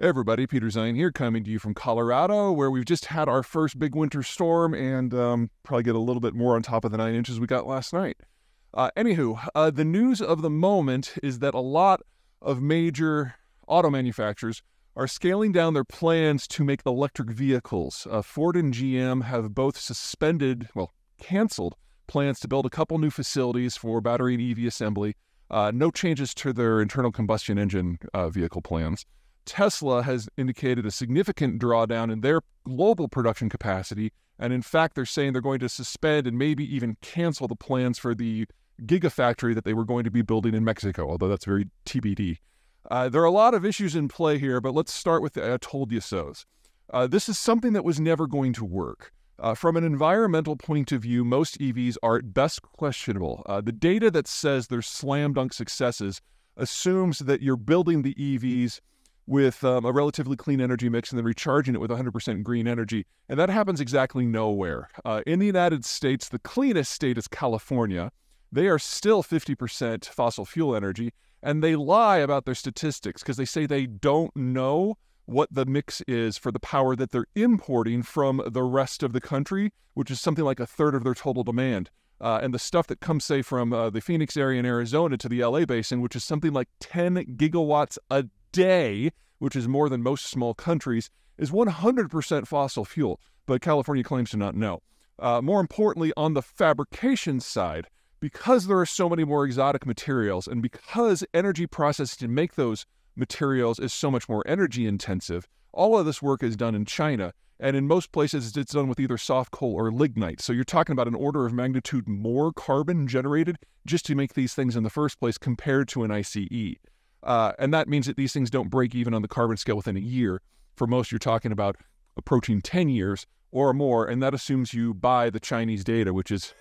Hey everybody, Peter Zeihan here, coming to you from Colorado, where we've just had our first big winter storm and probably get a little bit more on top of the 9 inches we got last night. Anywho, the news of the moment is that a lot of major auto manufacturers are scaling down their plans to make electric vehicles. Ford and GM have both suspended, well, canceled plans to build a couple new facilities for battery and EV assembly. No changes to their internal combustion engine vehicle plans. Tesla has indicated a significant drawdown in their global production capacity, and in fact, they're saying they're going to suspend and maybe even cancel the plans for the gigafactory that they were going to be building in Mexico, although that's very TBD. There are a lot of issues in play here, but let's start with the I told you so's. This is something that was never going to work. From an environmental point of view, most EVs are at best questionable. The data that says they're slam dunk successes assumes that you're building the EVs with a relatively clean energy mix and then recharging it with 100% green energy. And that happens exactly nowhere. In the United States, the cleanest state is California. They are still 50% fossil fuel energy, and they lie about their statistics because they say they don't know what the mix is for the power that they're importing from the rest of the country, which is something like a third of their total demand. And the stuff that comes, say, from the Phoenix area in Arizona to the LA basin, which is something like 10 gigawatts a day, which is more than most small countries, is 100% fossil fuel, but California claims to not know. More importantly, on the fabrication side, because there are so many more exotic materials and because energy processed to make those materials is so much more energy intensive, all of this work is done in China, and in most places it's done with either soft coal or lignite. So you're talking about an order of magnitude more carbon generated just to make these things in the first place compared to an ICE. And that means that these things don't break even on the carbon scale within a year. For most, you're talking about approaching 10 years or more, and that assumes you buy the Chinese data, which is...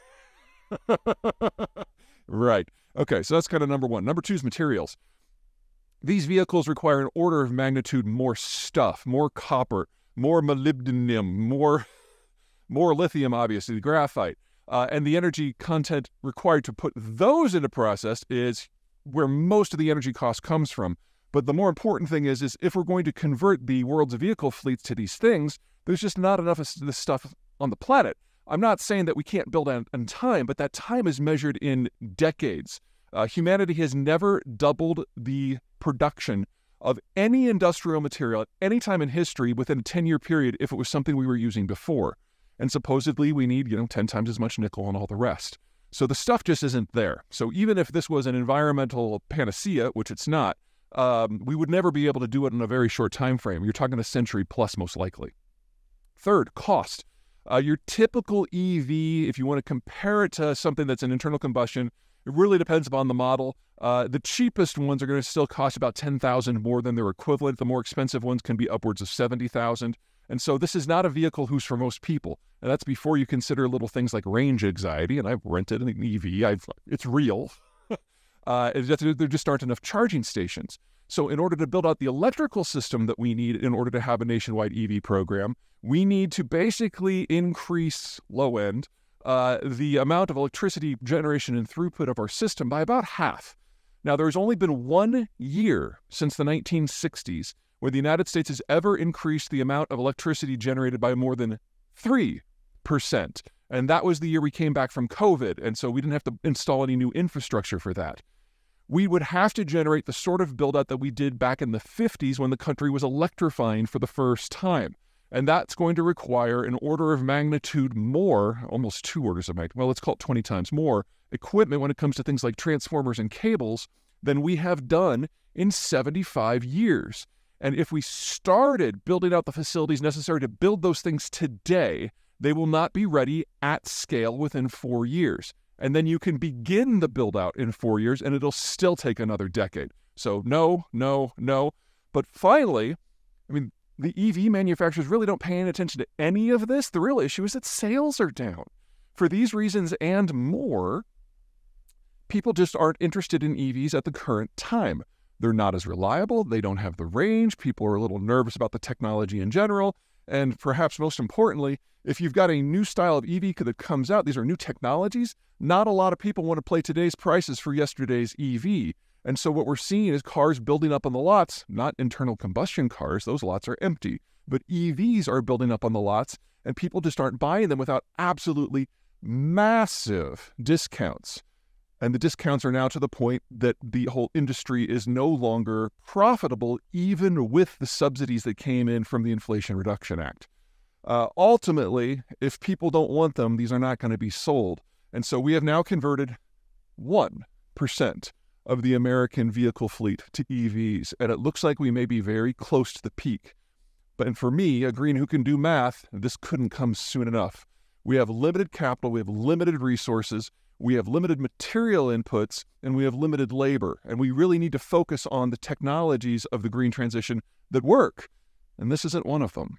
right. Okay, so that's kind of number one. Number two is materials. These vehicles require an order of magnitude more stuff, more copper, more molybdenum, more lithium, obviously, graphite. And the energy content required to put those into process is where most of the energy cost comes from. But the more important thing is if we're going to convert the world's vehicle fleets to these things, there's just not enough of this stuff on the planet. I'm not saying that we can't build on time, but that time is measured in decades. Humanity has never doubled the production of any industrial material at any time in history within a 10-year period if it was something we were using before. And supposedly we need, 10 times as much nickel and all the rest. So the stuff just isn't there. So even if this was an environmental panacea, which it's not, we would never be able to do it in a very short time frame. You're talking a century plus, most likely. Third, cost. Your typical EV, if you want to compare it to something that's an internal combustion, it really depends upon the model. The cheapest ones are going to still cost about $10,000 more than their equivalent. The more expensive ones can be upwards of $70,000. And so this is not a vehicle who's for most people. And that's before you consider little things like range anxiety. And I've rented an EV. It's real. There just aren't enough charging stations. So in order to build out the electrical system that we need in order to have a nationwide EV program, we need to basically increase low-end the amount of electricity generation and throughput of our system by about half. Now, there's only been 1 year since the 1960s where the United States has ever increased the amount of electricity generated by more than 3%. And that was the year we came back from COVID, and so we didn't have to install any new infrastructure for that. We would have to generate the sort of build-out that we did back in the 50s when the country was electrifying for the first time. And that's going to require an order of magnitude more, almost two orders of magnitude, well, let's call it 20 times more, equipment when it comes to things like transformers and cables than we have done in 75 years. And if we started building out the facilities necessary to build those things today, they will not be ready at scale within 4 years. And then you can begin the build out in 4 years and it'll still take another decade. So no. But finally, the EV manufacturers really don't pay any attention to any of this. The real issue is that sales are down. For these reasons and more, people just aren't interested in EVs at the current time. They're not as reliable, they don't have the range, people are a little nervous about the technology in general, and perhaps most importantly, if you've got a new style of EV that comes out, these are new technologies, not a lot of people want to pay today's prices for yesterday's EV. And so what we're seeing is cars building up on the lots, not internal combustion cars, those lots are empty, but EVs are building up on the lots and people just aren't buying them without absolutely massive discounts. And the discounts are now to the point that the whole industry is no longer profitable, even with the subsidies that came in from the Inflation Reduction Act. Ultimately, if people don't want them, these are not going to be sold. And so we have now converted 1% of the American vehicle fleet to EVs. And it looks like we may be very close to the peak. But and for me, a green who can do math, this couldn't come soon enough. We have limited capital, we have limited resources, we have limited material inputs, and we have limited labor. And we really need to focus on the technologies of the green transition that work. And this isn't one of them.